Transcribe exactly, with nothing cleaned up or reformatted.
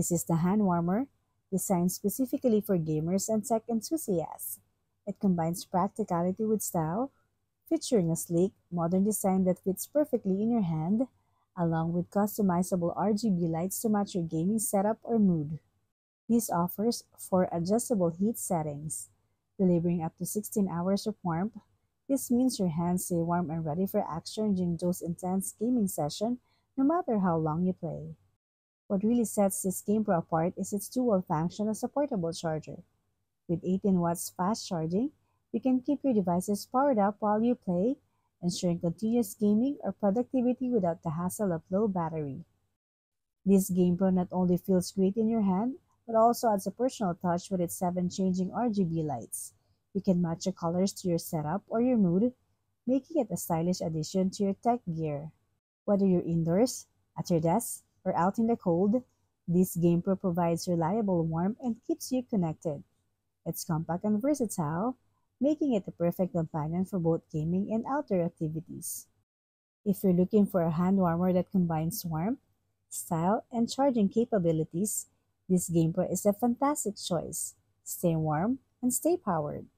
This is the hand warmer, designed specifically for gamers and tech enthusiasts. It combines practicality with style, featuring a sleek, modern design that fits perfectly in your hand, along with customizable R G B lights to match your gaming setup or mood. This offers four adjustable heat settings, delivering up to sixteen hours of warmth. This means your hands stay warm and ready for action during those intense gaming sessions, no matter how long you play. What really sets this GamePro apart is its dual function as a portable charger. With eighteen watts fast charging, you can keep your devices powered up while you play, ensuring continuous gaming or productivity without the hassle of low battery. This GamePro not only feels great in your hand, but also adds a personal touch with its seven changing R G B lights. You can match the colors to your setup or your mood, making it a stylish addition to your tech gear. Whether you're indoors, at your desk, or out in the cold, this GamePro provides reliable warmth and keeps you connected. It's compact and versatile, making it the perfect companion for both gaming and outdoor activities. If you're looking for a hand warmer that combines warmth, style, and charging capabilities, this GamePro is a fantastic choice. Stay warm and stay powered.